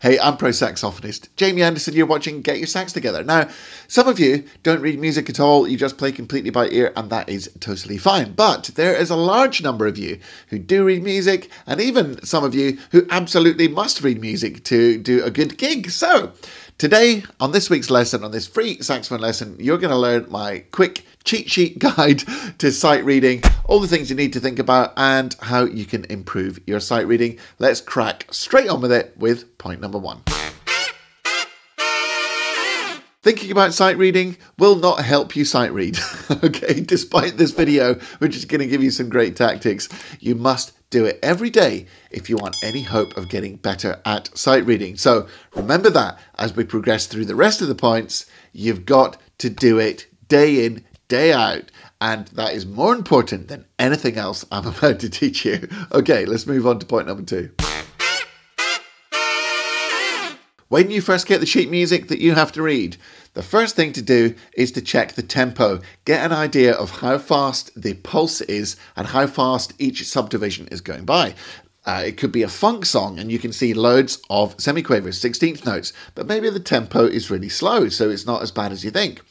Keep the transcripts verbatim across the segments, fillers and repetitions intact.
Hey, I'm pro saxophonist Jamie Anderson. You're watching Get Your Sax Together. Now, some of you don't read music at all. You just play completely by ear, and that is totally fine. But there is a large number of you who do read music, and even some of you who absolutely must read music to do a good gig. So today, on this week's lesson, on this free saxophone lesson, you're going to learn my quick cheat sheet guide to sight reading, all the things you need to think about, and how you can improve your sight reading. Let's crack straight on with it with point number one. Thinking about sight reading will not help you sight read, okay? Despite this video, which is going to give you some great tactics, you must do it every day if you want any hope of getting better at sight reading. So remember that as we progress through the rest of the points, you've got to do it day in, day out. And that is more important than anything else I'm about to teach you. Okay, let's move on to point number two. When you first get the sheet music that you have to read, the first thing to do is to check the tempo. Get an idea of how fast the pulse is and how fast each subdivision is going by. Uh, it could be a funk song and you can see loads of semiquavers, sixteenth notes, but maybe the tempo is really slow, so it's not as bad as you think.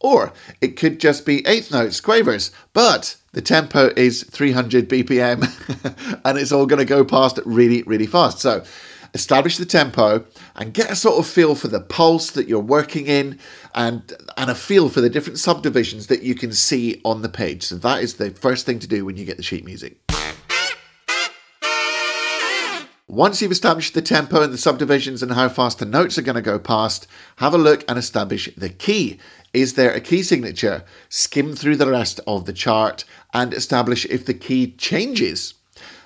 Or it could just be eighth notes, quavers, but the tempo is three hundred B P M and it's all going to go past really, really fast. So establish the tempo and get a sort of feel for the pulse that you're working in and, and a feel for the different subdivisions that you can see on the page. So that is the first thing to do when you get the sheet music. Once you've established the tempo and the subdivisions and how fast the notes are going to go past, have a look and establish the key. Is there a key signature? Skim through the rest of the chart and establish if the key changes.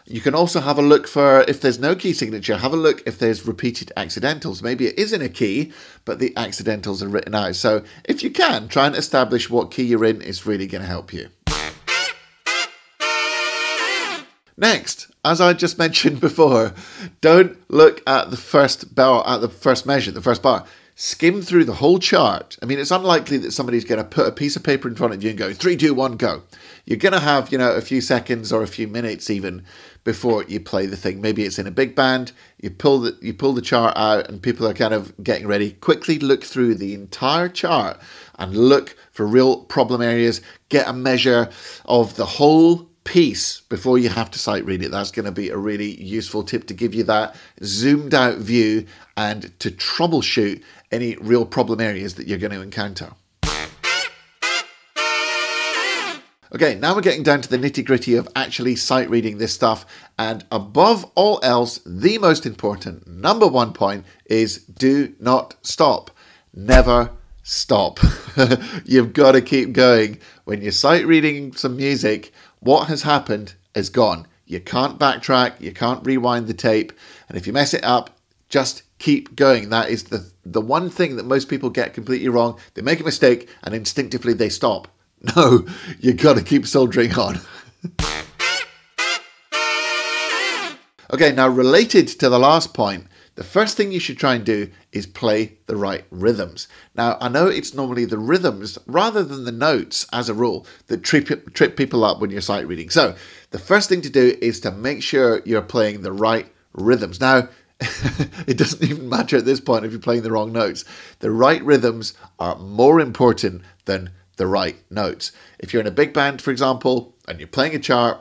You can also have a look for, if there's no key signature, have a look if there's repeated accidentals. Maybe it is in a key, but the accidentals are written out. So if you can, try and establish what key you're in. It's really going to help you. Next, as I just mentioned before, don't look at the first bar, at the first measure, the first bar. Skim through the whole chart. I mean, it's unlikely that somebody's going to put a piece of paper in front of you and go, three, two, one, go. You're going to have, you know, a few seconds or a few minutes even before you play the thing. Maybe it's in a big band. You pull the, you pull the chart out and people are kind of getting ready. Quickly look through the entire chart and look for real problem areas. Get a measure of the whole piece before you have to sight read it. That's going to be a really useful tip to give you that zoomed out view and to troubleshoot any real problem areas that you're going to encounter. Okay, now we're getting down to the nitty-gritty of actually sight reading this stuff, and above all else, the most important number one point is do not stop. Never stop. You've got to keep going. When you're sight reading some music, what has happened is gone. You can't backtrack, you can't rewind the tape, and if you mess it up, just keep going. That is the, the one thing that most people get completely wrong. They make a mistake and instinctively they stop. No, you gotta keep soldiering on. Okay, now related to the last point, the first thing you should try and do is play the right rhythms. Now, I know it's normally the rhythms rather than the notes, as a rule, that trip, trip people up when you're sight reading. So the first thing to do is to make sure you're playing the right rhythms. Now, it doesn't even matter at this point if you're playing the wrong notes. The right rhythms are more important than the right notes. If you're in a big band, for example, and you're playing a chart,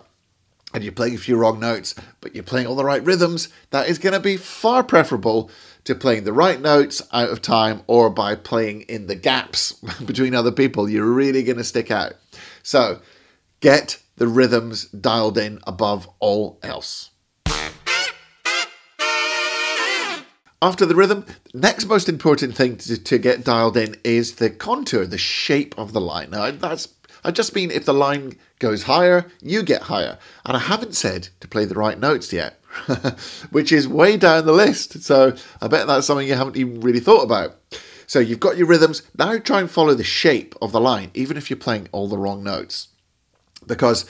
and you're playing a few wrong notes, but you're playing all the right rhythms, that is going to be far preferable to playing the right notes out of time or by playing in the gaps between other people. You're really going to stick out. So get the rhythms dialed in above all else. After the rhythm, the next most important thing to, to get dialed in is the contour, the shape of the line. Now, that's I just mean if the line goes higher, you get higher. And I haven't said to play the right notes yet, which is way down the list. So I bet that's something you haven't even really thought about. So you've got your rhythms. Now try and follow the shape of the line, even if you're playing all the wrong notes. Because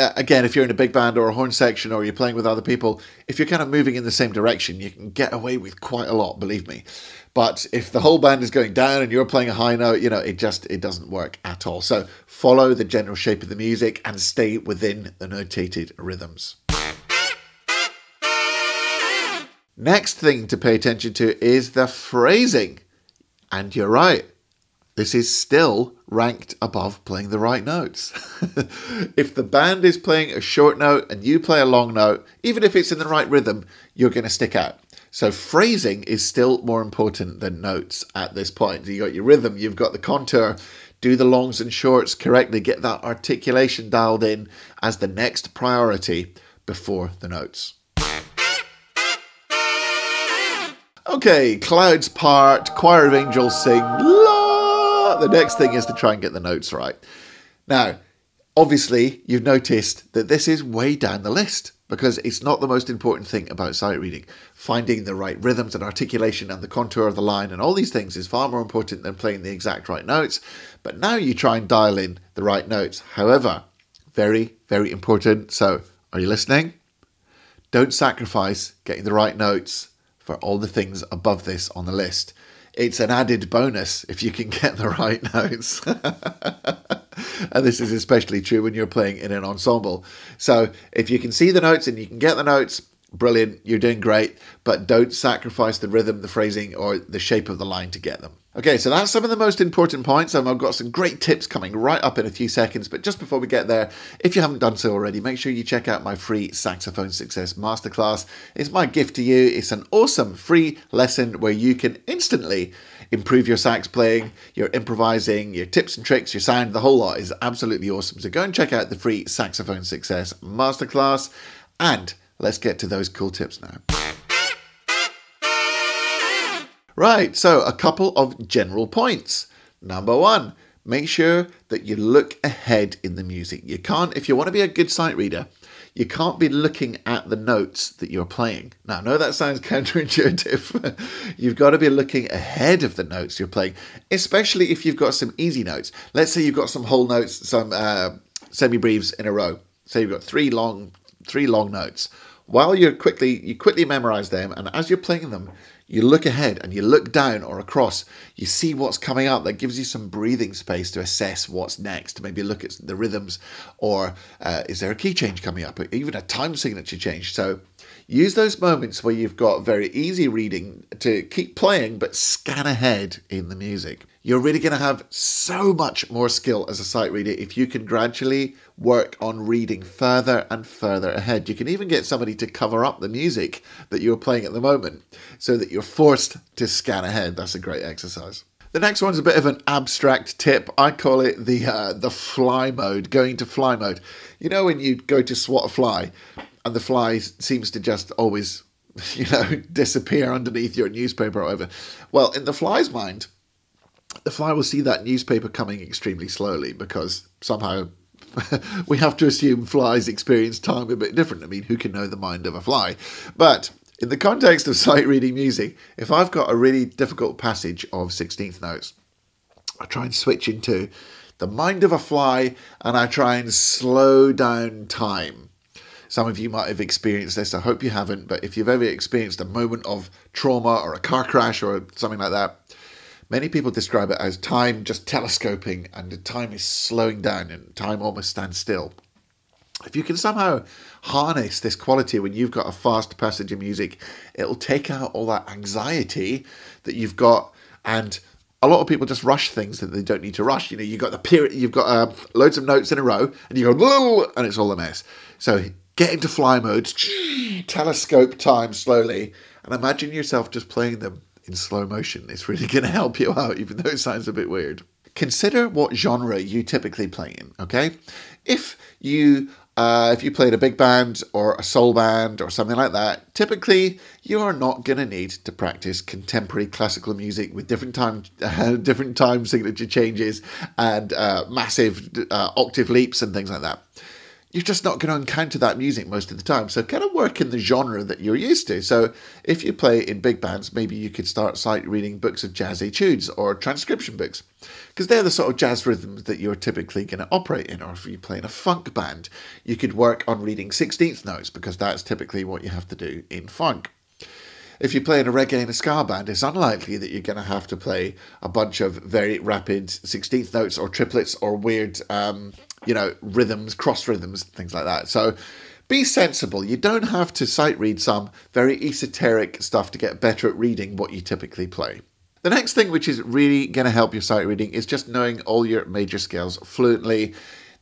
uh, again, if you're in a big band or a horn section or you're playing with other people, if you're kind of moving in the same direction, you can get away with quite a lot, believe me. But if the whole band is going down and you're playing a high note, you know, it just, it doesn't work at all. So follow the general shape of the music and stay within the notated rhythms. Next thing to pay attention to is the phrasing. And you're right, this is still ranked above playing the right notes. If the band is playing a short note and you play a long note, even if it's in the right rhythm, you're going to stick out. So phrasing is still more important than notes at this point. You got your rhythm, you've got the contour, do the longs and shorts correctly, get that articulation dialed in as the next priority before the notes. Okay, clouds part, choir of angels sing, la! The next thing is to try and get the notes right. Now, obviously, you've noticed that this is way down the list, because it's not the most important thing about sight reading. Finding the right rhythms and articulation and the contour of the line and all these things is far more important than playing the exact right notes. But now you try and dial in the right notes. However, very, very important. So, are you listening? Don't sacrifice getting the right notes for all the things above this on the list. It's an added bonus if you can get the right notes. And this is especially true when you're playing in an ensemble. So if you can see the notes and you can get the notes, brilliant, you're doing great, but don't sacrifice the rhythm, the phrasing, or the shape of the line to get them. Okay, so that's some of the most important points, and I've got some great tips coming right up in a few seconds, but just before we get there, if you haven't done so already, make sure you check out my free Saxophone Success Masterclass. It's my gift to you. It's an awesome free lesson where you can instantly improve your sax playing, your improvising, your tips and tricks, your sound, the whole lot is absolutely awesome. So go and check out the free Saxophone Success Masterclass, and let's get to those cool tips now. Right, so a couple of general points. Number one, make sure that you look ahead in the music. You can't, if you want to be a good sight reader, you can't be looking at the notes that you're playing. Now, I know that sounds counterintuitive. You've got to be looking ahead of the notes you're playing, especially if you've got some easy notes. Let's say you've got some whole notes, some uh, semi-breves in a row. So you've got three long, three long notes. While you're quickly, you quickly memorize them, and as you're playing them, you look ahead and you look down or across, you see what's coming up. That gives you some breathing space to assess what's next. Maybe look at the rhythms, or uh, is there a key change coming up, or even a time signature change. So use those moments where you've got very easy reading to keep playing, but scan ahead in the music. You're really going to have so much more skill as a sight reader if you can gradually work on reading further and further ahead. You can even get somebody to cover up the music that you're playing at the moment so that you're forced to scan ahead. That's a great exercise. The next one's a bit of an abstract tip. I call it the uh, the fly mode, going to fly mode. You know when you go to swat a fly and the fly seems to just always, you know, disappear underneath your newspaper or whatever. Well, in the fly's mind, the fly will see that newspaper coming extremely slowly because somehow we have to assume flies experience time a bit different. I mean, who can know the mind of a fly? But in the context of sight reading music, if I've got a really difficult passage of sixteenth notes, I try and switch into the mind of a fly and I try and slow down time. Some of you might have experienced this. I hope you haven't. But if you've ever experienced a moment of trauma or a car crash or something like that, many people describe it as time just telescoping and the time is slowing down and time almost stands still. If you can somehow harness this quality when you've got a fast passage of music, it'll take out all that anxiety that you've got. And a lot of people just rush things that they don't need to rush. You know, you've got the period, you've got uh, loads of notes in a row and you go, and it's all a mess. So get into fly mode, telescope time slowly, and imagine yourself just playing them in slow motion. It's really going to help you out, even though it sounds a bit weird. Consider what genre you typically play in, okay? If you uh, if you played a big band or a soul band or something like that, typically you are not going to need to practice contemporary classical music with different time uh, different time signature changes and uh, massive uh, octave leaps and things like that. You're just not going to encounter that music most of the time. So kind of work in the genre that you're used to. So if you play in big bands, maybe you could start sight reading books of jazz etudes or transcription books, because they're the sort of jazz rhythms that you're typically going to operate in. Or if you play in a funk band, you could work on reading sixteenth notes, because that's typically what you have to do in funk. If you play in a reggae and a ska band, it's unlikely that you're going to have to play a bunch of very rapid sixteenth notes or triplets or weird, um, you know, rhythms, cross rhythms, things like that. So Be sensible. You don't have to sight read some very esoteric stuff to get better at reading what you typically play. The next thing which is really going to help your sight reading is just knowing all your major scales fluently.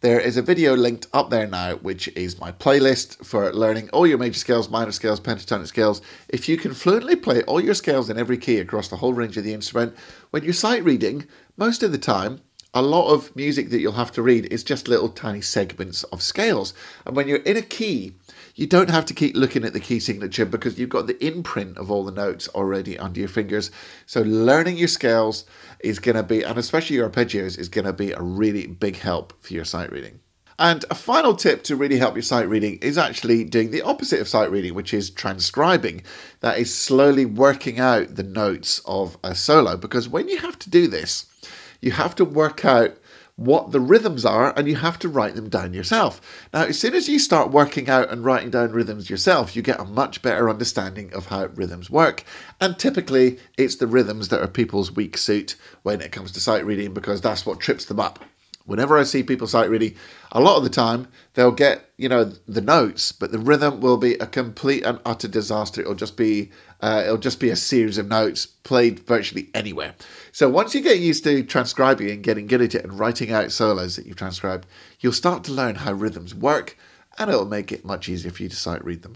There is a video linked up there now, which is my playlist for learning all your major scales, minor scales, pentatonic scales. If you can fluently play all your scales in every key across the whole range of the instrument, when you're sight reading, most of the time, a lot of music that you'll have to read is just little tiny segments of scales. And when you're in a key, you don't have to keep looking at the key signature because you've got the imprint of all the notes already under your fingers. So learning your scales is going to be, and especially your arpeggios, is going to be a really big help for your sight reading. And a final tip to really help your sight reading is actually doing the opposite of sight reading, which is transcribing. That is slowly working out the notes of a solo, because when you have to do this, you have to work out what the rhythms are and you have to write them down yourself. Now, as soon as you start working out and writing down rhythms yourself, you get a much better understanding of how rhythms work. And typically, it's the rhythms that are people's weak suit when it comes to sight reading, because that's what trips them up. Whenever I see people sight reading, a lot of the time they'll get, you know, the notes, but the rhythm will be a complete and utter disaster. It'll just be, uh, it'll just be a series of notes played virtually anywhere. So once you get used to transcribing and getting good at it and writing out solos that you've transcribed, you'll start to learn how rhythms work, and it'll make it much easier for you to sight read them.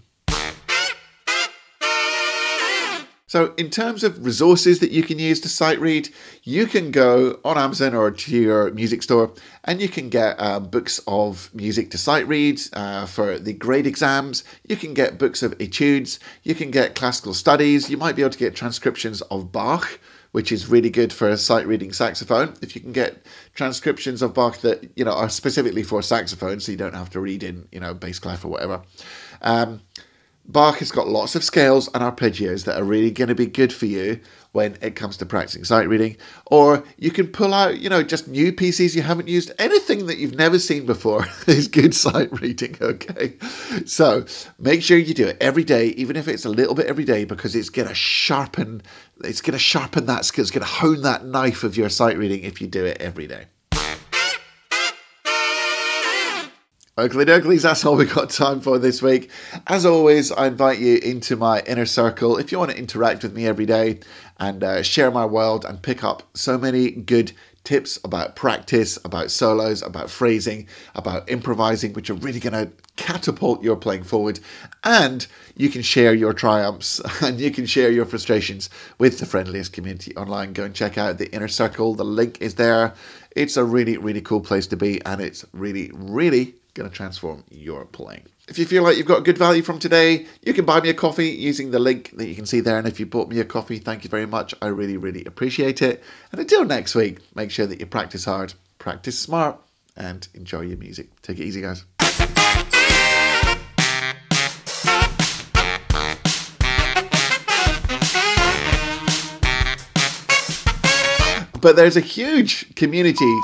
So in terms of resources that you can use to sight read, you can go on Amazon or to your music store and you can get uh, books of music to sight read uh, for the grade exams. You can get books of etudes. You can get classical studies. You might be able to get transcriptions of Bach, which is really good for a sight reading saxophone. If you can get transcriptions of Bach that, you know, are specifically for saxophone, so you don't have to read in, you know, bass clef or whatever. Um, Bach has got lots of scales and arpeggios that are really going to be good for you when it comes to practicing sight reading. Or you can pull out, you know, just new pieces you haven't used. Anything that you've never seen before is good sight reading, okay? So make sure you do it every day, even if it's a little bit every day, because it's going to sharpen, it's going to sharpen that skill, it's going to hone that knife of your sight reading if you do it every day. Oakley Doakleys, that's all we've got time for this week. As always, I invite you into my inner circle. If you want to interact with me every day and uh, share my world and pick up so many good tips about practice, about solos, about phrasing, about improvising, which are really going to catapult your playing forward, and you can share your triumphs and you can share your frustrations with the friendliest community online. Go and check out the Inner Circle. The link is there. It's a really, really cool place to be, and it's really, really going to transform your playing. If you feel like you've got good value from today, you can buy me a coffee using the link that you can see there. And if you bought me a coffee, thank you very much. I really, really appreciate it. And until next week, make sure that you practice hard, practice smart, and enjoy your music. Take it easy, guys. But there's a huge community